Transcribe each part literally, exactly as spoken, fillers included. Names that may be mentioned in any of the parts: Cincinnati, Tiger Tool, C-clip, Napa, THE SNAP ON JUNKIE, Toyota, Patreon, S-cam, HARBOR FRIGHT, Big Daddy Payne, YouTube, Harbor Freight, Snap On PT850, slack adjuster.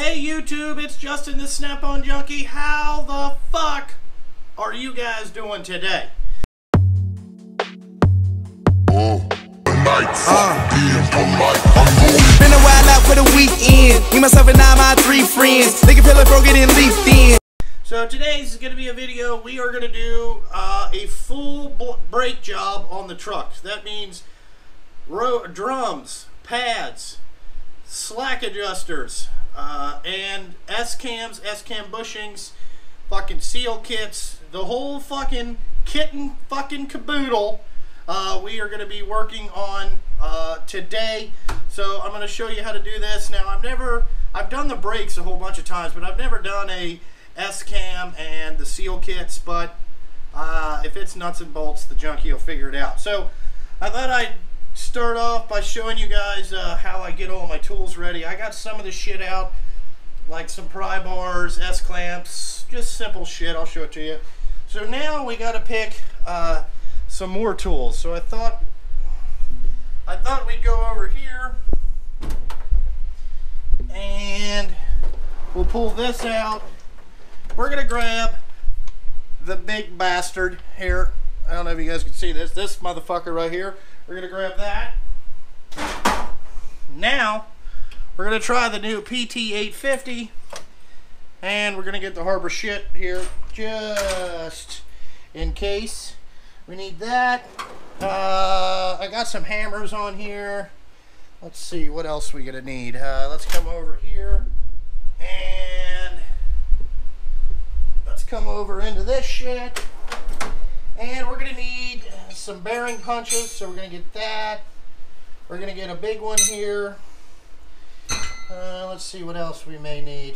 Hey YouTube, it's Justin the Snap-on Junkie. How the fuck are you guys doing today? Oh. Uh, been a while out for the weekend. Me, myself, and I, my three friends. They can feel it, broke it, and leaf thin. So today's going to be a video. We are going to do uh, a full brake job on the trucks. That means ro drums, pads, slack adjusters, uh, and S-cams, S-cam bushings, fucking seal kits, the whole fucking kitten fucking caboodle. Uh, we are going to be working on uh, today, so I'm going to show you how to do this. Now, I've never, I've done the brakes a whole bunch of times, but I've never done a S-cam and the seal kits, but uh, if it's nuts and bolts, the junkie will figure it out. So, I thought I'd start off by showing you guys uh, how I get all my tools ready. I got some of the shit out, like some pry bars, S-clamps, just simple shit. I'll show it to you. So now we got to pick... Uh, some more tools. So I thought I thought we'd go over here and we'll pull this out. We're gonna grab the big bastard here. I don't know if you guys can see this this motherfucker right here. We're gonna grab that. Now we're gonna try the new P T eight fifty and we're gonna get the Harbor shit here just in case we need that. Uh, I got some hammers on here. Let's see what else we gonna need. Uh, let's come over here and let's come over into this shit. And we're gonna need some bearing punches, so we're gonna get that. We're gonna get a big one here. Uh, let's see what else we may need.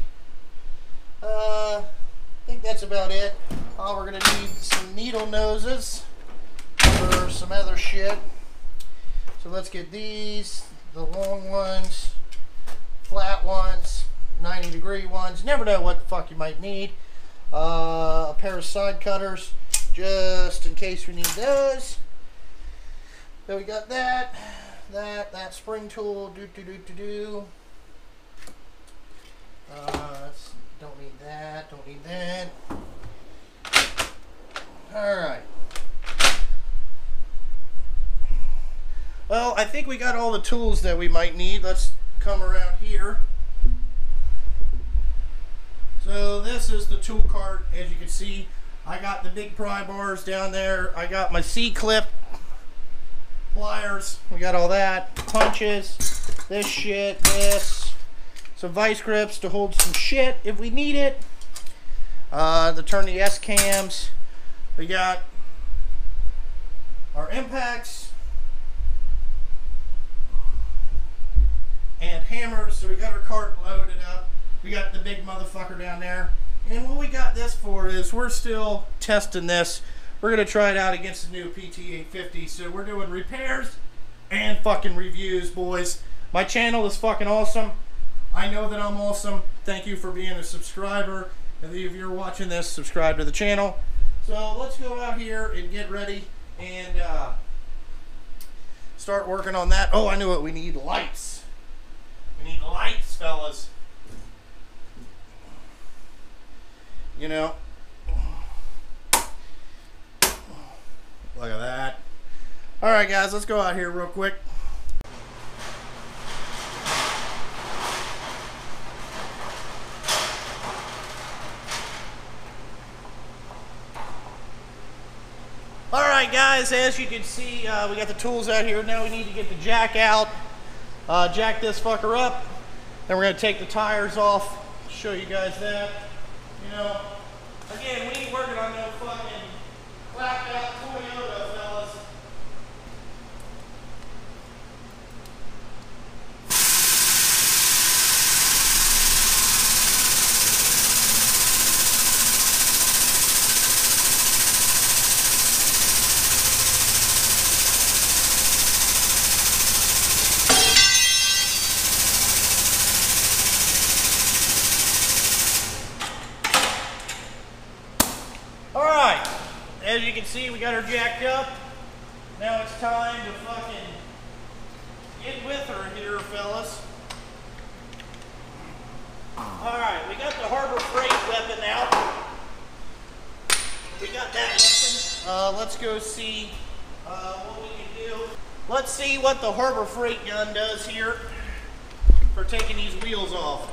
Uh, I think that's about it. Uh, we're gonna need some needle noses. Or some other shit. So let's get these, the long ones, flat ones, ninety degree ones. Never know what the fuck you might need. Uh, a pair of side cutters, just in case we need those. So we got that, that, that spring tool. Do do do do do. Uh, don't need that. Don't need that. All right. Well, I think we got all the tools that we might need. Let's come around here. So this is the tool cart. As you can see, I got the big pry bars down there. I got my C-clip, pliers. We got all that. Punches, this shit, this. Some vice grips to hold some shit if we need it. Uh, to turn the S-cams. We got our impacts. And hammers, so we got our cart loaded up. We got the big motherfucker down there. And what we got this for is we're still testing this. We're gonna try it out against the new P T eight fifty. So we're doing repairs and fucking reviews, boys. My channel is fucking awesome. I know that I'm awesome. Thank you for being a subscriber. If you're watching this, subscribe to the channel. So let's go out here and get ready and uh, start working on that. Oh, I knew it, we need lights. We need lights, fellas. You know, look at that. All right, guys, let's go out here real quick. All right, guys, as you can see, uh, we got the tools out here. Now we need to get the jack out. Uh, jack this fucker up, then we're going to take the tires off, show you guys that. You know, again, we ain't working on no fucking blacked out Toyota, fellas. As you can see, we got her jacked up. Now it's time to fucking get with her here, fellas. All right, we got the Harbor Freight weapon out. We got that weapon. Uh, let's go see uh, what we can do. Let's see what the Harbor Freight gun does here for taking these wheels off.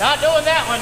Not doing that one.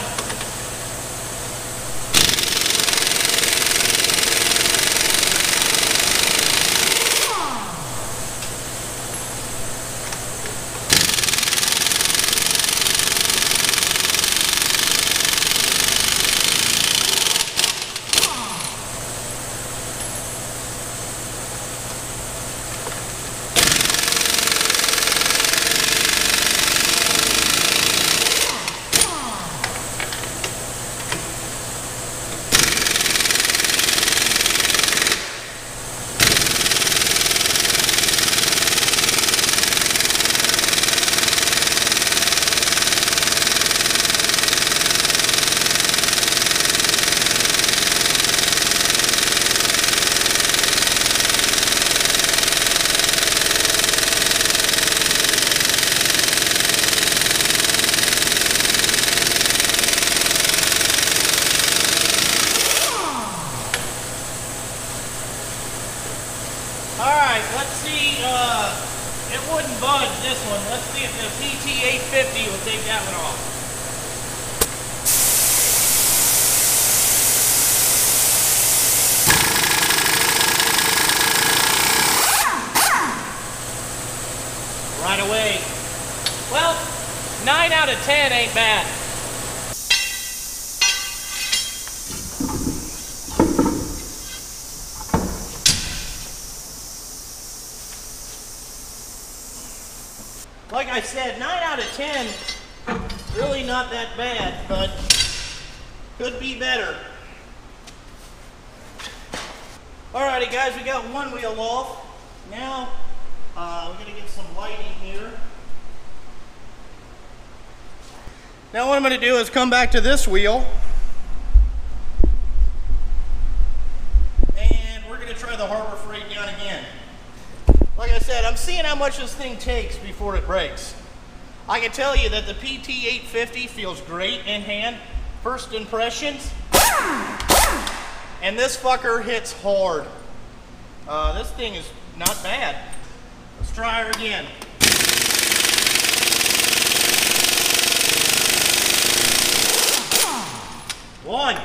This one. Let's see if the P T eight fifty will take that one off. Right away. Well, nine out of ten ain't bad. Like I said, nine out of ten, really not that bad, but could be better. Alrighty guys, we got one wheel off. Now, uh, we're gonna get some lighting here. Now what I'm gonna do is come back to this wheel. And we're gonna try the Harbor Freight gun again. Like I said, I'm seeing how much this thing takes before it breaks. I can tell you that the P T eight fifty feels great in hand. First impressions. And this fucker hits hard. Uh, this thing is not bad. Let's try her again. One.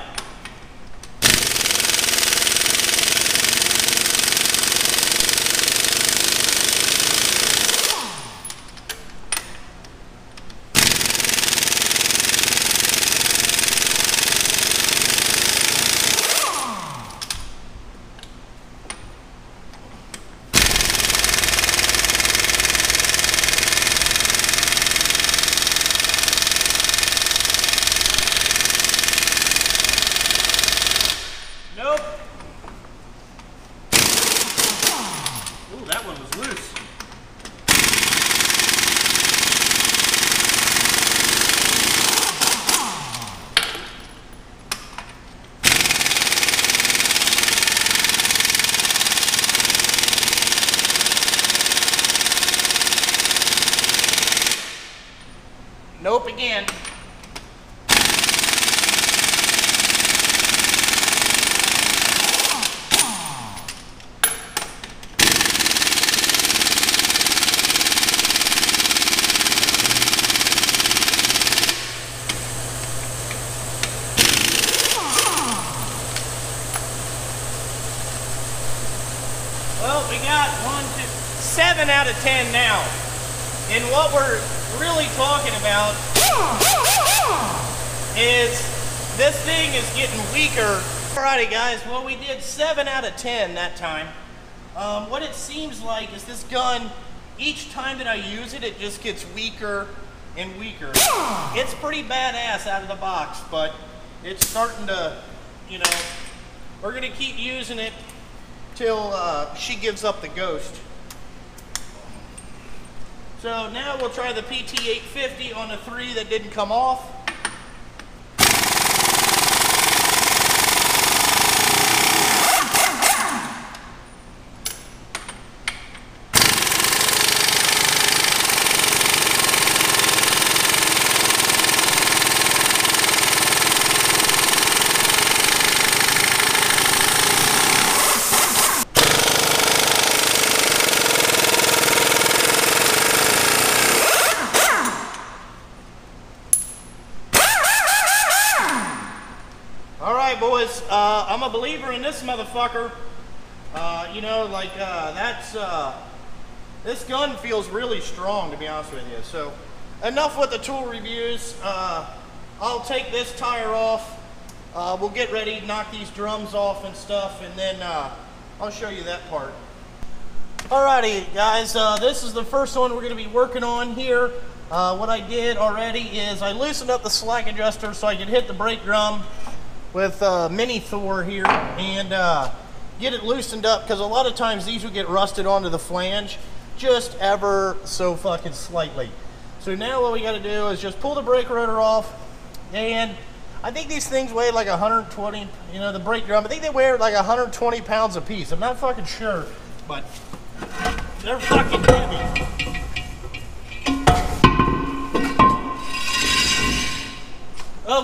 Nope again. Well, we got one, two, seven out of ten now. And what we're really talking about is this thing is getting weaker. Alrighty guys, well we did seven out of ten that time. Um, what it seems like is this gun, each time that I use it, it just gets weaker and weaker. It's pretty badass out of the box, but it's starting to, you know, we're gonna keep using it till uh, she gives up the ghost. So now we'll try the P T eight fifty on the three that didn't come off. Uh, I'm a believer in this motherfucker. Uh, you know, like, uh, that's, uh, this gun feels really strong, to be honest with you. So, enough with the tool reviews. Uh, I'll take this tire off. Uh, we'll get ready, knock these drums off and stuff, and then, uh, I'll show you that part. Alrighty, guys, uh, this is the first one we're going to be working on here. Uh, what I did already is I loosened up the slack adjuster so I could hit the brake drum with uh, mini Thor here and uh, get it loosened up, because a lot of times these will get rusted onto the flange just ever so fucking slightly. So now what we got to do is just pull the brake rotor off, and I think these things weigh like one hundred twenty, you know, the brake drum, I think they weigh like one hundred twenty pounds a piece. I'm not fucking sure, but they're fucking heavy.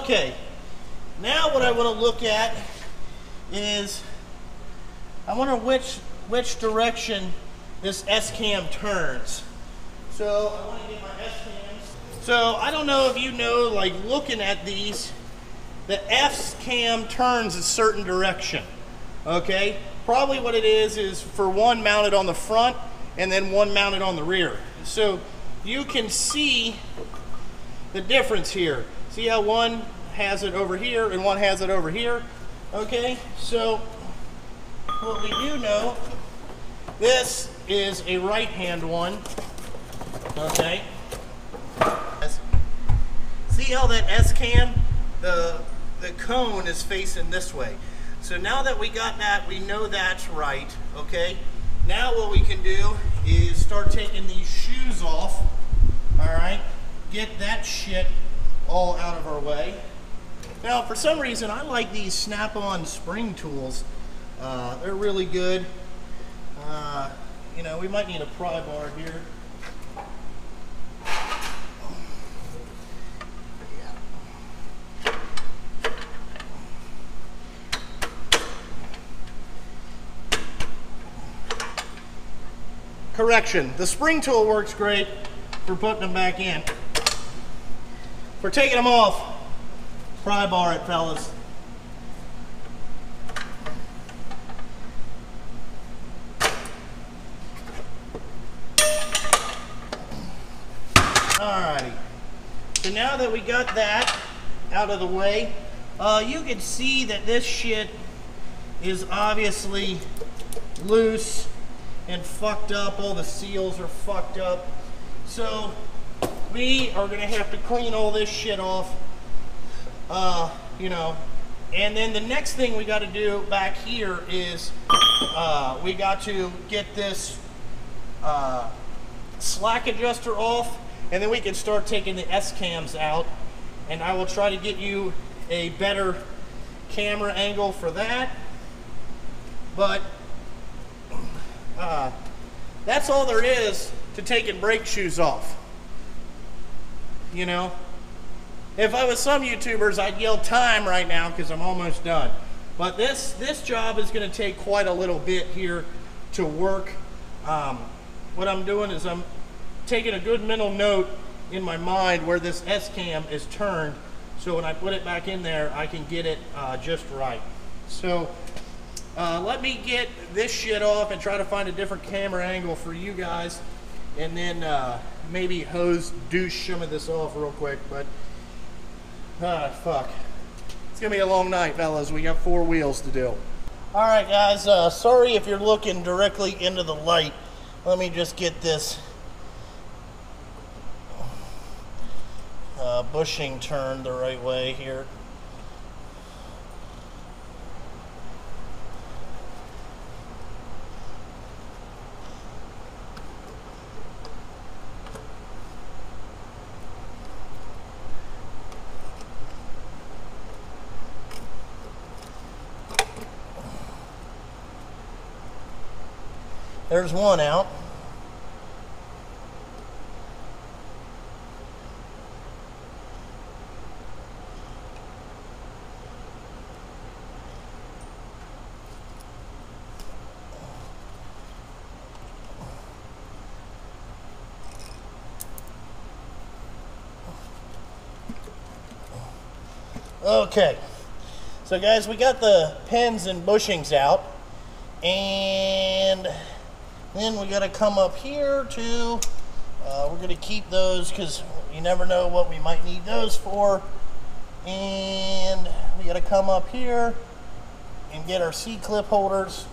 Okay. Now what I want to look at is, I wonder which, which direction this S-cam turns. So I want to get my S-cams. So I don't know if you know, like looking at these, the S-cam turns a certain direction, okay? Probably what it is is for one mounted on the front and then one mounted on the rear. So you can see the difference here. See how one has it over here and one has it over here. Okay, so what we do know, this is a right hand one. Okay, see how that S-cam, the the cone is facing this way. So now that we got that, we know that's right. Okay, now what we can do is start taking these shoes off. All right, get that shit all out of our way. Now, for some reason, I like these Snap-on spring tools. Uh, they're really good. Uh, you know, we might need a pry bar here. Yeah. Correction, the spring tool works great for putting them back in. For taking them off, pry bar it, fellas. Alrighty. So now that we got that out of the way, uh, you can see that this shit is obviously loose and fucked up. All the seals are fucked up. So we are gonna have to clean all this shit off. Uh, you know, and then the next thing we got to do back here is uh, we got to get this uh, slack adjuster off, and then we can start taking the S-cams out, and I will try to get you a better camera angle for that. But uh, that's all there is to taking brake shoes off, you know. If I was some YouTubers, I'd yell time right now because I'm almost done. But this, this job is gonna take quite a little bit here to work. Um, what I'm doing is I'm taking a good mental note in my mind where this S-cam is turned, so when I put it back in there, I can get it uh, just right. So uh, let me get this shit off and try to find a different camera angle for you guys, and then uh, maybe hose douche some of this off real quick, but ah, fuck. It's gonna be a long night, fellas. We got four wheels to do. All right, guys, uh, sorry if you're looking directly into the light. Let me just get this uh, bushing turned the right way here. There's one out. Okay, so guys, we got the pins and bushings out, and then we got to come up here to, uh, we're going to keep those because you never know what we might need those for. And we got to come up here and get our C-clip holders.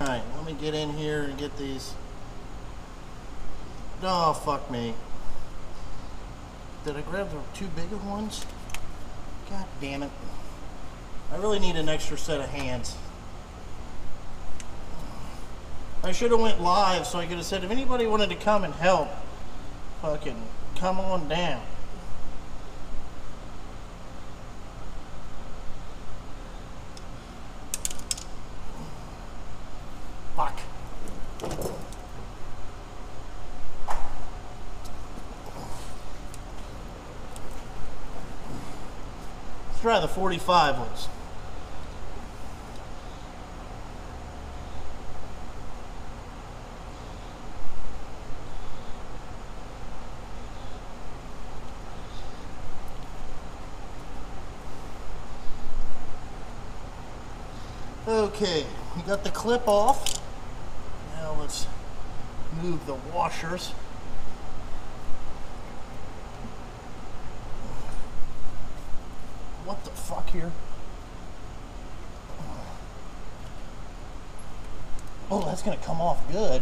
All right, let me get in here and get these. Oh, fuck me. Did I grab the two bigger ones? God damn it. I really need an extra set of hands. I should have went live, so I could have said, if anybody wanted to come and help, fucking come on down. Fuck. Let's try the forty-five ones. Okay, we got the clip off. Now let's move the washers. What the fuck here? Oh, that's gonna come off good.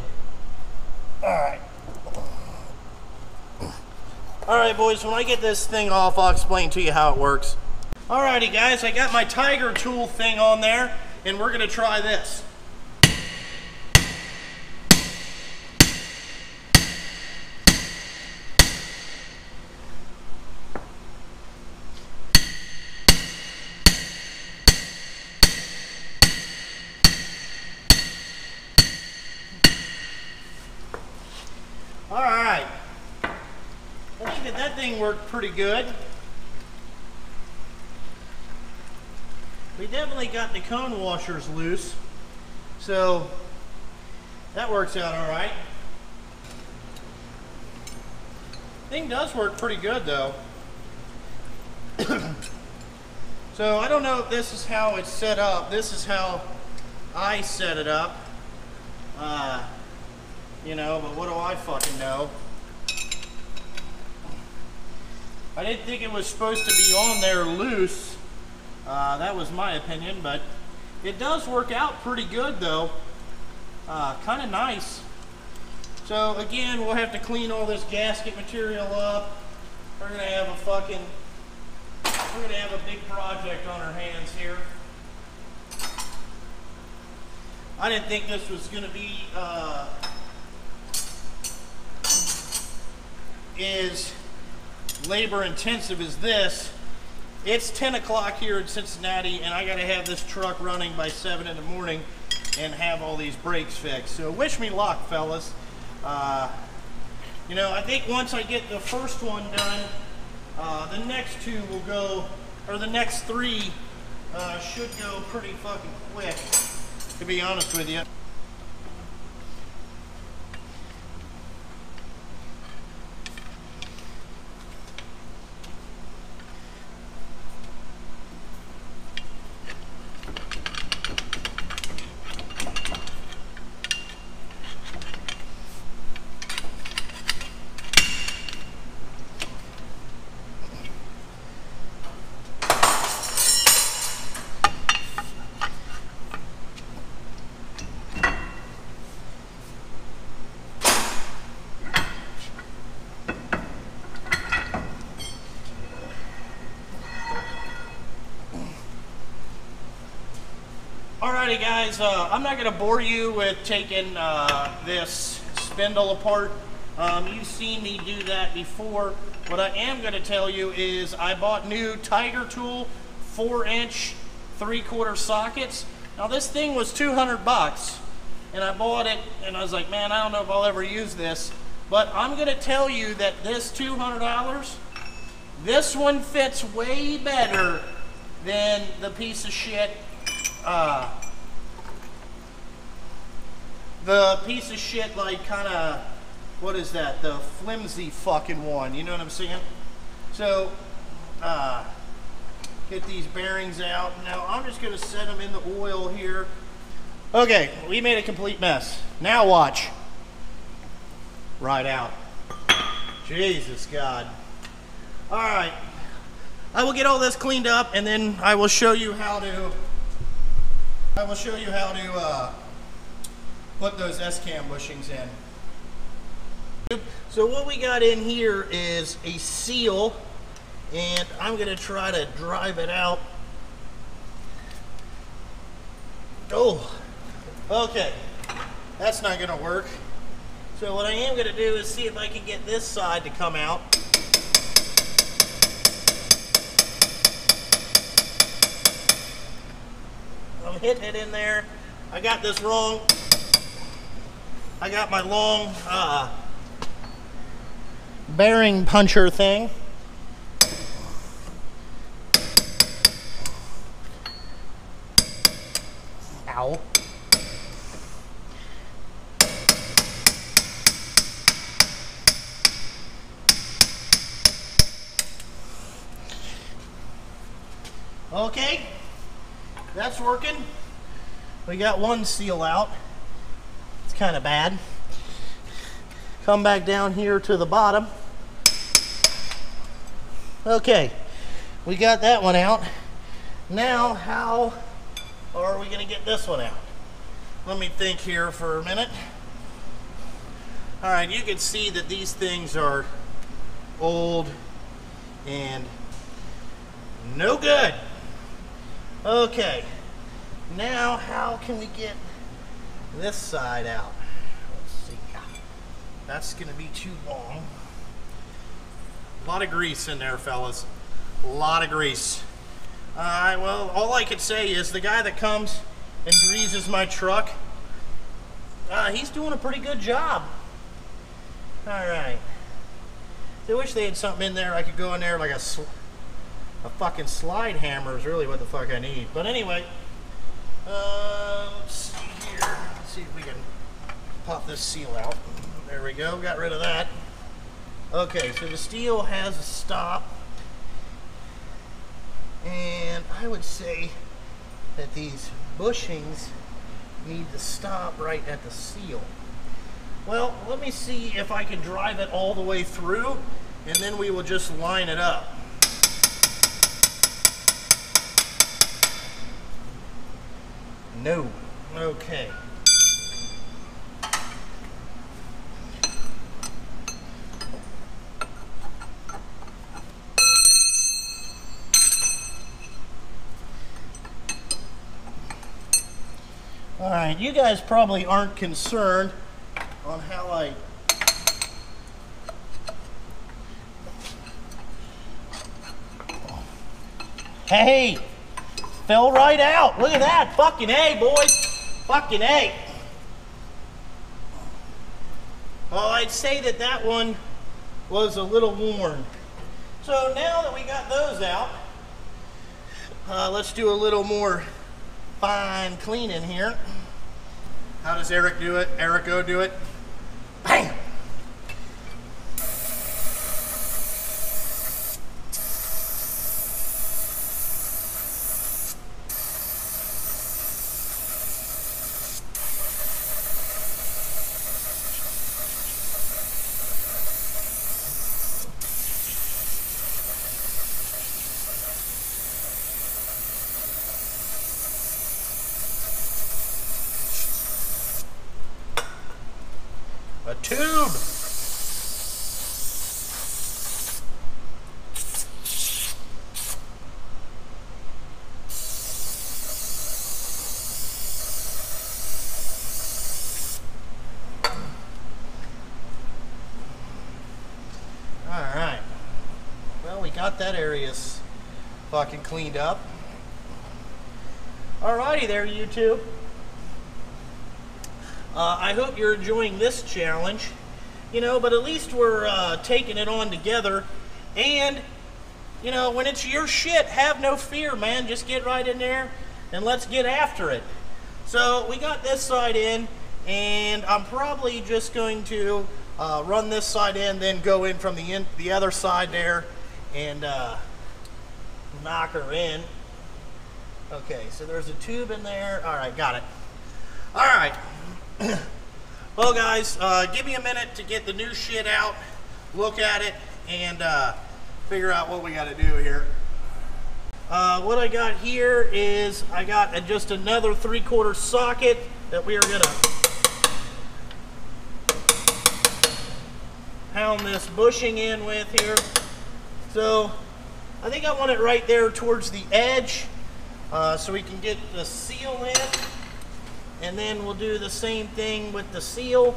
Alright. Alright, boys, when I get this thing off, I'll explain to you how it works. Alrighty, guys, I got my Tiger Tool thing on there, and we're gonna try this. All right, I think that that thing worked pretty good. We definitely got the cone washers loose, so that works out all right. Thing does work pretty good though. So I don't know if this is how it's set up. This is how I set it up. Uh, you know, but what do I fucking know? I didn't think it was supposed to be on there loose. Uh, that was my opinion, but it does work out pretty good though. Uh, kind of nice. So again, we'll have to clean all this gasket material up. We're gonna have a fucking, we're gonna have a big project on our hands here. I didn't think this was gonna be uh, as labor intensive as this. It's ten o'clock here in Cincinnati, and I gotta have this truck running by seven in the morning and have all these brakes fixed. So wish me luck, fellas. Uh, you know, I think once I get the first one done, Uh, the next two will go, or the next three uh, should go pretty fucking quick, to be honest with you. Alrighty guys, uh, I'm not going to bore you with taking uh, this spindle apart. Um, you've seen me do that before. What I am going to tell you is I bought new Tiger Tool four inch three quarter sockets. Now this thing was two hundred bucks, and I bought it and I was like, man, I don't know if I'll ever use this. But I'm going to tell you that this two hundred dollars, this one fits way better than the piece of shit Uh, the piece of shit, like, kind of, what is that? The flimsy fucking one, you know what I'm saying? So, uh, get these bearings out. Now, I'm just going to set them in the oil here. Okay, we made a complete mess. Now watch. Right out. Jesus, God. All right. I will get all this cleaned up, and then I will show you how to... I will show you how to uh, put those S-cam bushings in. So what we got in here is a seal, and I'm going to try to drive it out. Oh, okay. That's not going to work. So what I am going to do is see if I can get this side to come out. I'm hitting it in there. I got this wrong. I got my long uh, bearing puncher thing. Ow. Okay. That's working. We got one seal out. It's kind of bad. Come back down here to the bottom. Okay, we got that one out. Now, how are we going to get this one out? Let me think here for a minute. All right, you can see that these things are old and no good. Okay, now how can we get this side out? Let's see. That's going to be too long. A lot of grease in there, fellas. A lot of grease. All right, well, all I can say is the guy that comes and greases my truck, uh, he's doing a pretty good job. All right. I wish they had something in there I could go in there like a... Sl A fucking slide hammer is really what the fuck I need. But anyway, uh, let's see here. Let's see if we can pop this seal out. There we go. Got rid of that. Okay, so the steel has a stop. And I would say that these bushings need to stop right at the seal. Well, let me see if I can drive it all the way through, and then we will just line it up. No. Okay. All right, you guys probably aren't concerned on how I Hey! Fell right out. Look at that. Fucking A, boys. Fucking A. Well, I'd say that that one was a little worn. So now that we got those out, uh, let's do a little more fine cleaning here. How does Eric do it? Erico do it? Bam! A tube. All right. Well, we got that area fucking cleaned up. All righty there, YouTube. Uh, I hope you're enjoying this challenge, you know, but at least we're uh, taking it on together. And, you know, when it's your shit, have no fear, man. Just get right in there and let's get after it. So we got this side in, and I'm probably just going to uh, run this side in, then go in from the, in the other side there and uh, knock her in. Okay, so there's a tube in there. All right, got it. All right. Well, guys, uh, give me a minute to get the new shit out, look at it, and uh, figure out what we got to do here. Uh, what I got here is I got a, just another three-quarter socket that we are going to pound this bushing in with here. So I think I want it right there towards the edge uh, so we can get the seal in. And then we'll do the same thing with the seal.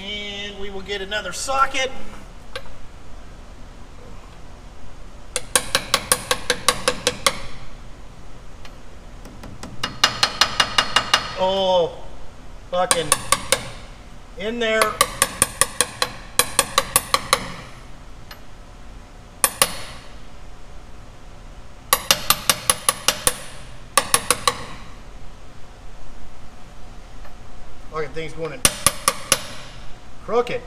And we will get another socket. Oh, fucking in there. Look at things going in crooked.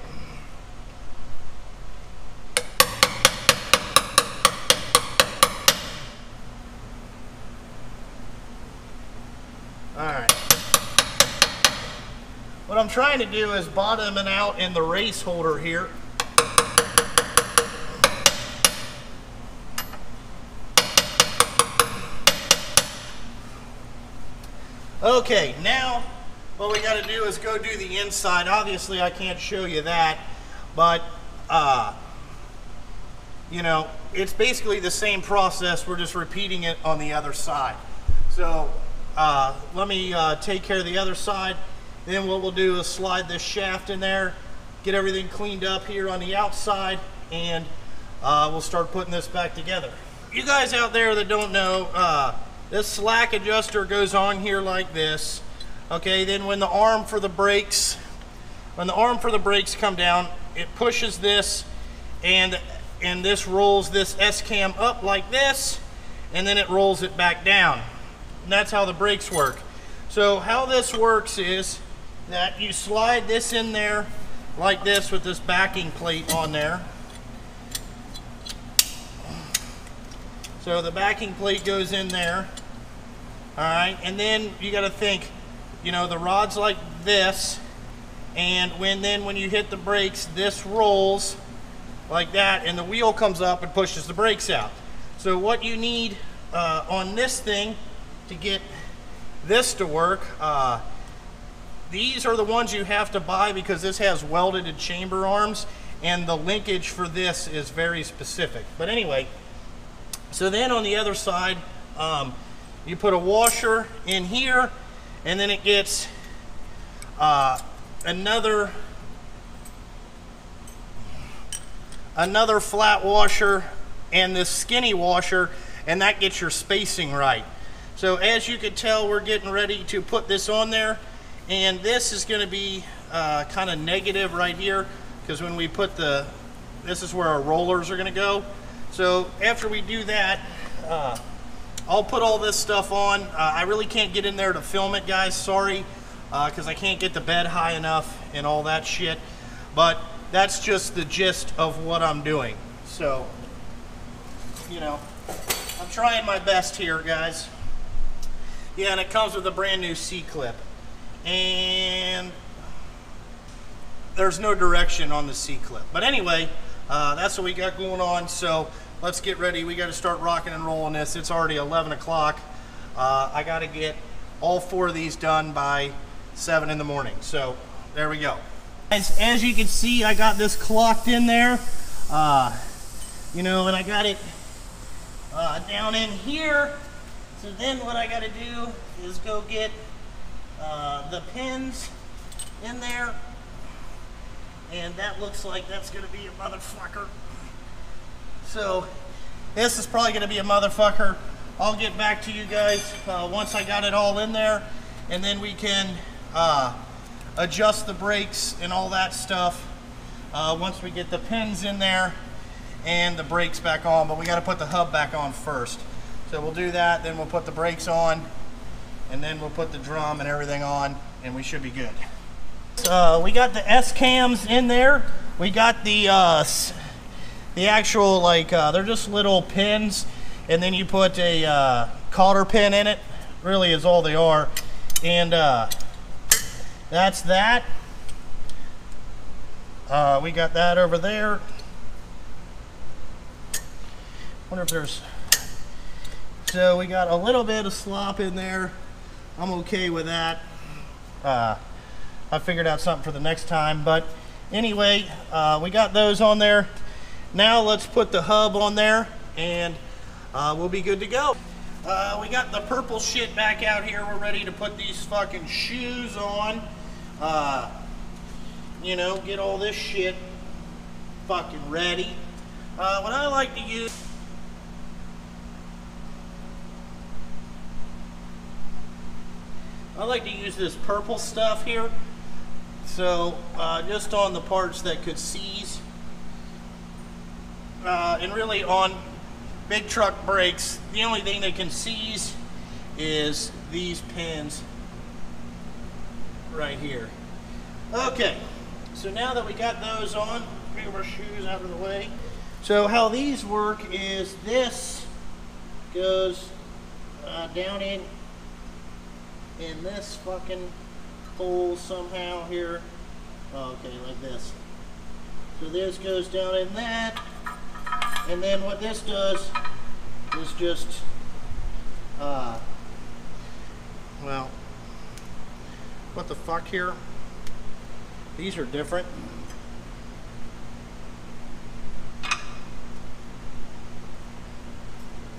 All right. What I'm trying to do is bottom it out in the race holder here. Okay, now what we got to do is go do the inside. Obviously, I can't show you that, but, uh, you know, it's basically the same process. We're just repeating it on the other side. So uh, let me uh, take care of the other side. Then what we'll do is slide this shaft in there, get everything cleaned up here on the outside, and uh, we'll start putting this back together. You guys out there that don't know, uh, this slack adjuster goes on here like this. Okay, then when the arm for the brakes, when the arm for the brakes come down, it pushes this, and and this rolls this S-cam up like this, and then it rolls it back down. And that's how the brakes work. So how this works is that you slide this in there like this with this backing plate on there. So the backing plate goes in there. All right, and then you got to think. You know, the rod's like this, and when then when you hit the brakes, this rolls like that, and the wheel comes up and pushes the brakes out. So what you need uh, on this thing to get this to work, uh, these are the ones you have to buy because this has welded and chamber arms, and the linkage for this is very specific. But anyway, so then on the other side, um, you put a washer in here, and then it gets uh, another another flat washer and this skinny washer, and that gets your spacing right. So as you can tell, we're getting ready to put this on there, And this is going to be uh, kind of negative right here, because when we put the, this is where our rollers are going to go. So after we do that, uh, I'll put all this stuff on. Uh, I really can't get in there to film it, guys. Sorry, because uh, I can't get the bed high enough and all that shit. But that's just the gist of what I'm doing. So, you know, I'm trying my best here, guys. Yeah, and it comes with a brand new C-clip. And there's no direction on the C-clip. But anyway, uh, that's what we got going on. So let's get ready. We got to start rocking and rolling this. It's already eleven o'clock. Uh, I got to get all four of these done by seven in the morning. So there we go. As, as you can see, I got this clocked in there. Uh, you know, and I got it uh, down in here. So then what I got to do is go get Uh, the pins in there, and that looks like that's gonna be a motherfucker. So this is probably gonna be a motherfucker. I'll get back to you guys uh, once I got it all in there, and then we can uh, adjust the brakes and all that stuff uh, once we get the pins in there and the brakes back on. But we got to put the hub back on first, so we'll do that, then we'll put the brakes on, and then we'll put the drum and everything on, and we should be good. Uh, we got the S-cams in there. We got the uh, the actual, like, uh, they're just little pins, and then you put a uh, cotter pin in it. Really is all they are. And uh, that's that. Uh, we got that over there. Wonder if there's... So we got a little bit of slop in there. I'm okay with that. Uh, I figured out something for the next time. But anyway, uh, we got those on there. Now let's put the hub on there, and uh, we'll be good to go. Uh, we got the purple shit back out here. We're ready to put these fucking shoes on. Uh, you know, get all this shit fucking ready. Uh, what I like to use... I like to use this purple stuff here, so uh, just on the parts that could seize, uh, and really on big truck brakes, the only thing that can seize is these pins right here. Okay, so now that we got those on, move our shoes out of the way. So how these work is this goes uh, down in in this fucking hole somehow here. Oh, okay, like this. So this goes down in that, and then what this does is just uh well, what the fuck here, these are different.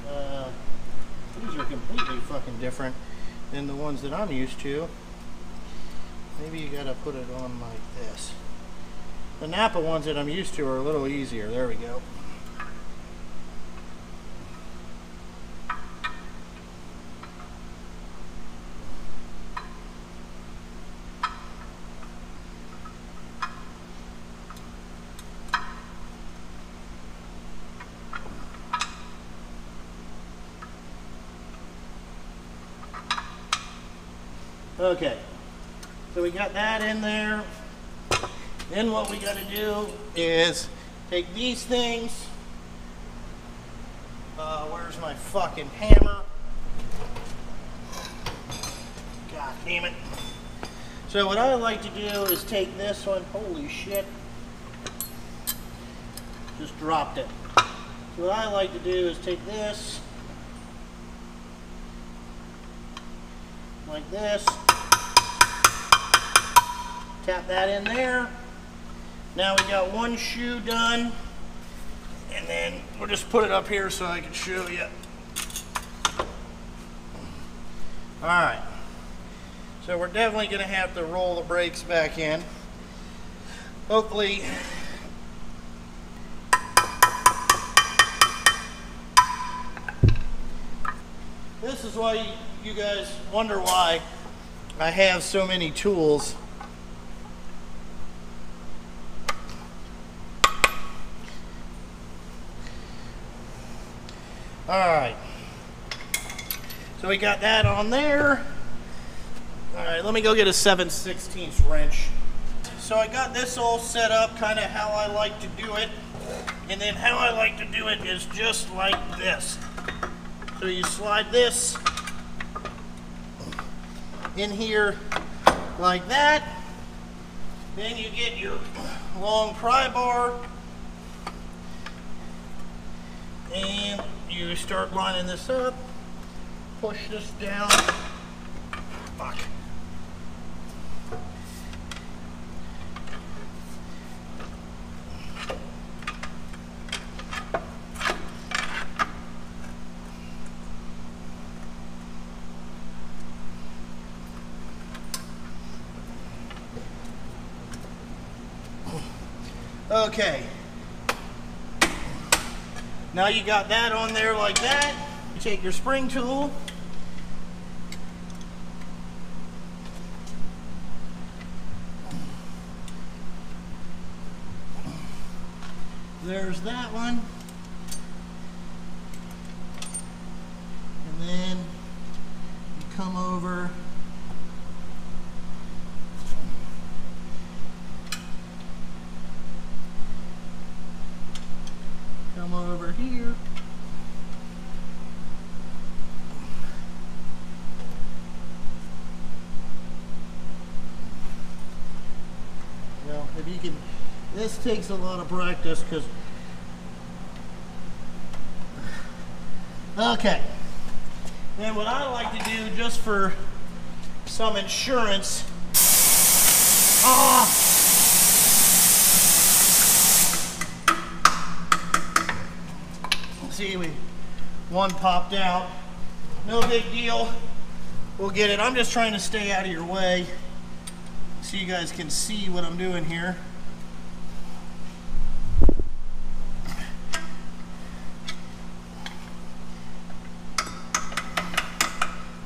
Uh these are completely fucking different than the ones that I'm used to. Maybe you gotta put it on like this. The Napa ones that I'm used to are a little easier. There we go. Okay, so we got that in there. Then what we got to do is take these things. Uh, where's my fucking hammer? God damn it. So what I like to do is take this one. Holy shit. Just dropped it. So what I like to do is take this. Like this. Tap that in there. Now we got one shoe done, and then we'll just put it up here so I can show you. All right, so we're definitely gonna have to roll the brakes back in. Hopefully, this is why you guys wonder why I have so many tools . Alright so we got that on there . Alright let me go get a seven sixteenths wrench . So I got this all set up kind of how I like to do it, and then how I like to do it is just like this. So you slide this in here like that, then you get your long pry bar and you start lining this up, push this down, fuck. Okay, now you got that on there like that. You take your spring tool, there's that one, and then you come over over here, well, if you can, this takes a lot of practice because okay, then what I like to do just for some insurance, ah oh, see, we one popped out. No big deal. We'll get it. I'm just trying to stay out of your way so you guys can see what I'm doing here.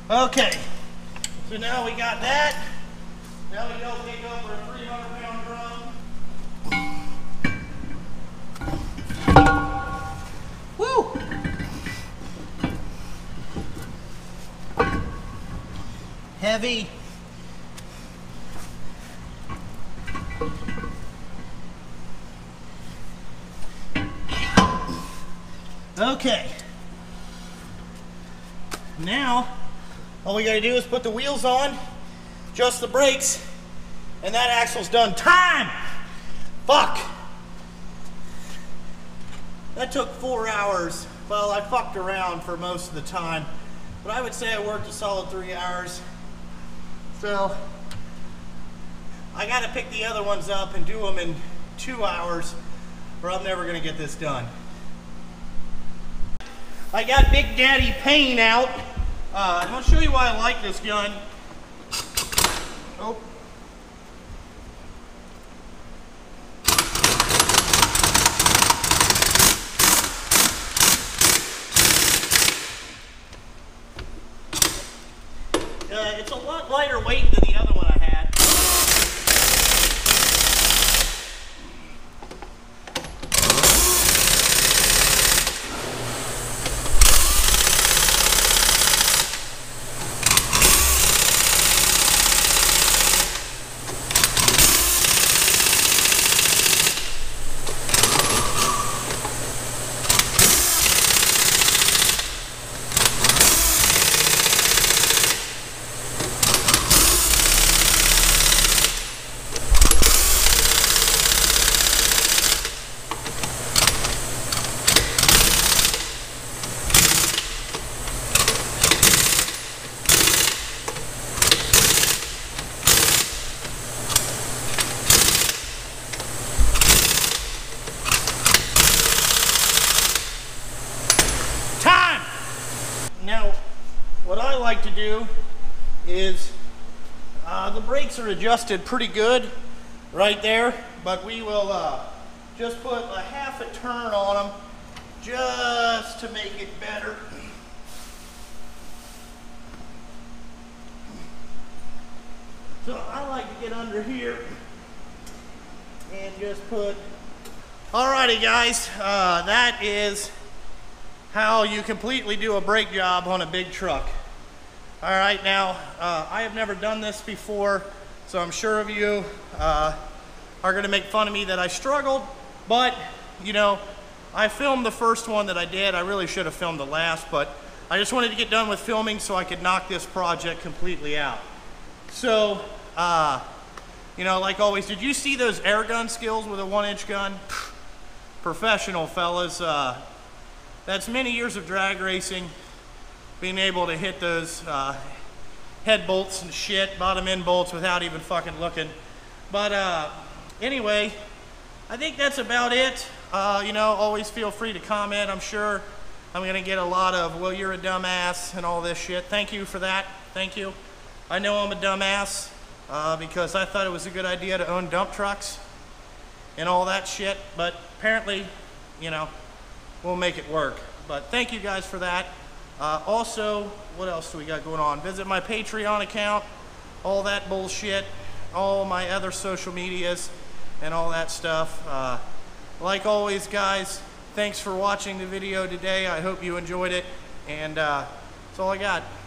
Okay. So now we got that. Now we go pick up our three hundred pound drum. Heavy. Okay. Now, all we gotta do is put the wheels on, adjust the brakes, and that axle's done. Time! Fuck! That took four hours. Well, I fucked around for most of the time, but I would say I worked a solid three hours. So I got to pick the other ones up and do them in two hours or I'm never going to get this done. I got Big Daddy Payne out. Uh, I'm going to show you why I like this gun. Oh. Uh, it's a lot lighter weight than the other one I had. Is uh, the brakes are adjusted pretty good right there, but we will uh, just put a half a turn on them just to make it better. So I like to get under here and just put. Alrighty guys, uh, that is how you completely do a brake job on a big truck. All right, now uh, I have never done this before, so I'm sure of you uh, are gonna make fun of me that I struggled, but you know, I filmed the first one that I did. I really should have filmed the last, but I just wanted to get done with filming so I could knock this project completely out. So, uh, you know, like always, did you see those air gun skills with a one inch gun? Professional, fellas. Uh, that's many years of drag racing, being able to hit those uh, head bolts and shit, bottom end bolts without even fucking looking. But uh, anyway, I think that's about it. Uh, you know, always feel free to comment. I'm sure I'm gonna get a lot of, well, you're a dumbass and all this shit. Thank you for that, thank you. I know I'm a dumbass uh, because I thought it was a good idea to own dump trucks and all that shit, but apparently, you know, we'll make it work. But thank you guys for that. Uh, also, what else do we got going on? Visit my Patreon account, all that bullshit, all my other social medias, and all that stuff. Uh, like always, guys, thanks for watching the video today. I hope you enjoyed it, and uh, that's all I got.